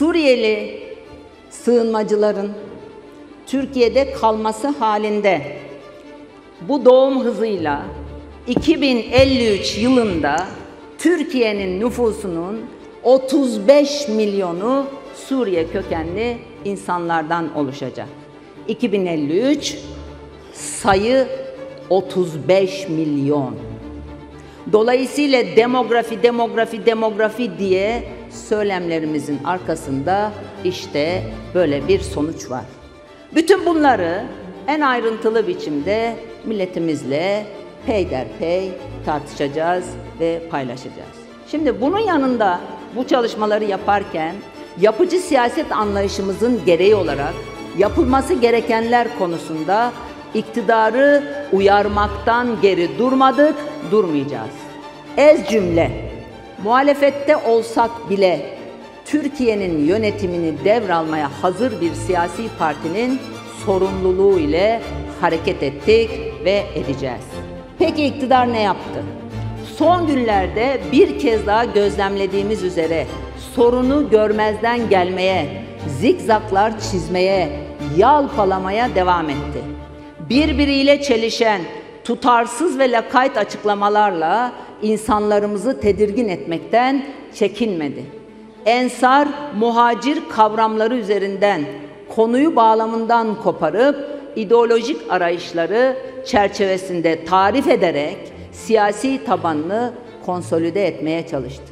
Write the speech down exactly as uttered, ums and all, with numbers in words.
Suriyeli sığınmacıların Türkiye'de kalması halinde bu doğum hızıyla iki bin elli üç yılında Türkiye'nin nüfusunun otuz beş milyonu Suriye kökenli insanlardan oluşacak. iki bin elli üç sayı otuz beş milyon. Dolayısıyla demografi, demografi, demografi diye söylemlerimizin arkasında işte böyle bir sonuç var. Bütün bunları en ayrıntılı biçimde milletimizle peyderpey tartışacağız ve paylaşacağız. Şimdi bunun yanında bu çalışmaları yaparken yapıcı siyaset anlayışımızın gereği olarak yapılması gerekenler konusunda iktidarı uyarmaktan geri durmadık, durmayacağız. Ez cümle, muhalefette olsak bile Türkiye'nin yönetimini devralmaya hazır bir siyasi partinin sorumluluğu ile hareket ettik ve edeceğiz. Peki iktidar ne yaptı? Son günlerde bir kez daha gözlemlediğimiz üzere sorunu görmezden gelmeye, zikzaklar çizmeye, yalpalamaya devam etti. Birbiriyle çelişen, tutarsız ve lakayt açıklamalarla insanlarımızı tedirgin etmekten çekinmedi. Ensar, muhacir kavramları üzerinden konuyu bağlamından koparıp ideolojik arayışları çerçevesinde tarif ederek siyasi tabanını konsolide etmeye çalıştı.